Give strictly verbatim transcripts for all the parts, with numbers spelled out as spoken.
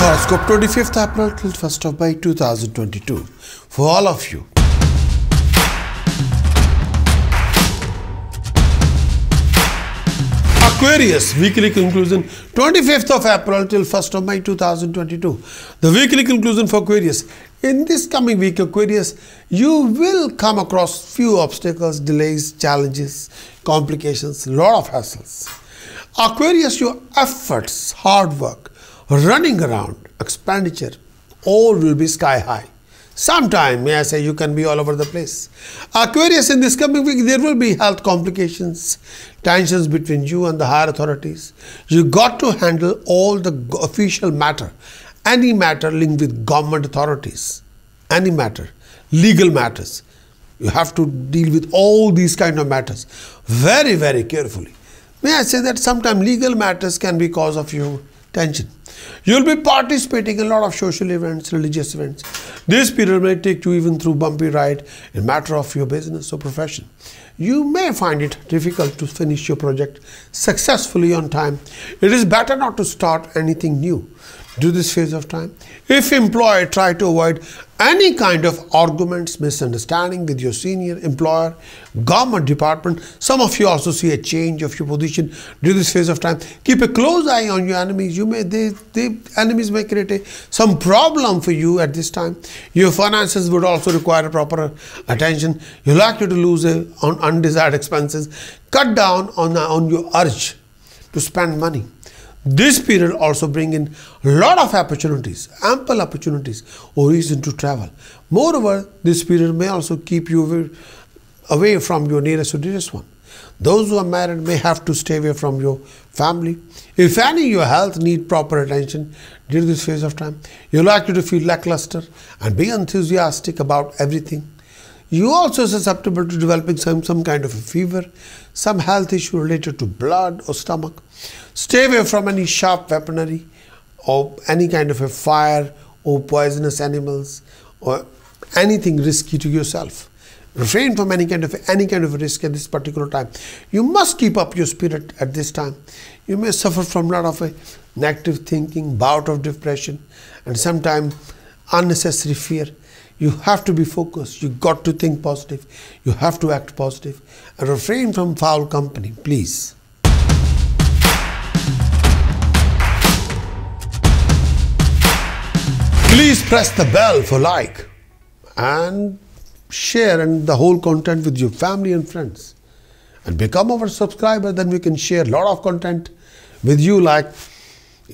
Daily horoscope twenty-fifth April till first of May two thousand twenty-two for all of you. Aquarius weekly conclusion twenty-fifth of April till first of May two thousand twenty-two. The weekly conclusion for Aquarius. In this coming week, Aquarius, you will come across few obstacles, delays, challenges, complications, lot of hassles. Aquarius, your efforts, hard work, running around, expenditure, all will be sky high. Sometime, may I say, you can be all over the place. Aquarius, in this coming week, there will be health complications, tensions between you and the higher authorities. You got to handle all the official matter. Any matter linked with government authorities, any matter, legal matters, you have to deal with all these kind of matters very, very carefully. May I say that sometimes legal matters can be cause of your tension. You'll be participating in a lot of social events, religious events. This period may take you even through bumpy ride in matter of your business or profession. You may find it difficult to finish your project successfully on time. It is better not to start anything new. Do this phase of time. If employed, try to avoid any kind of arguments, misunderstanding with your senior, employer, government department. Some of you also see a change of your position during this phase of time. Keep a close eye on your enemies. You may they, they enemies may create a, some problem for you at this time. Your finances would also require proper attention. You're likely to lose a, on undesired expenses. Cut down on, on your urge to spend money. This period also brings in a lot of opportunities, ample opportunities or reason to travel. Moreover, this period may also keep you away from your nearest or dearest one. Those who are married may have to stay away from your family. If any, your health needs proper attention during this phase of time. You're likely to feel lackluster and be enthusiastic about everything. You also are susceptible to developing some, some kind of a fever, some health issue related to blood or stomach. Stay away from any sharp weaponry or any kind of a fire or poisonous animals or anything risky to yourself. Refrain from any kind of any kind of risk at this particular time. You must keep up your spirit at this time. You may suffer from a lot of a negative thinking, bout of depression, and sometimes unnecessary fear. You have to be focused. You got to think positive. You have to act positive. And refrain from foul company, please. Please press the bell for like and share and the whole content with your family and friends. And become our subscriber, then we can share a lot of content with you like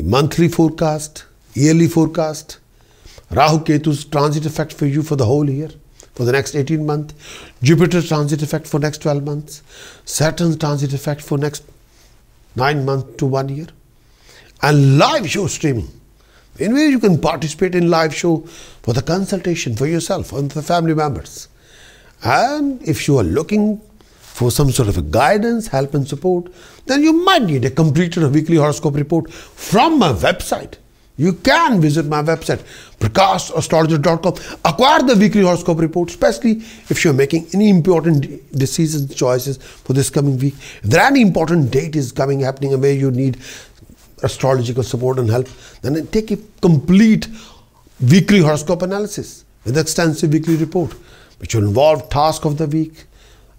monthly forecast, yearly forecast, Rahu Ketu's transit effect for you for the whole year, for the next eighteen months, Jupiter's transit effect for next twelve months, Saturn's transit effect for next nine months to one year, and live show streaming, in which you can participate in live show for the consultation for yourself and the family members. And if you are looking for some sort of a guidance, help and support, then you might need a completed weekly horoscope report from my website. You can visit my website, prakashastrologer dot com. Acquire the weekly horoscope report, especially if you're making any important decisions, choices for this coming week. If there are any important date is coming, happening, where you need astrological support and help, then take a complete weekly horoscope analysis with extensive weekly report, which will involve task of the week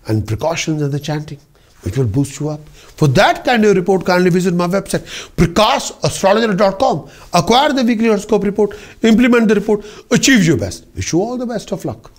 and precautions and the chanting, which will boost you up. For that kind of report, kindly visit my website, prakashastrologer dot com. Acquire the weekly horoscope report, implement the report, achieve your best. Wish you all the best of luck.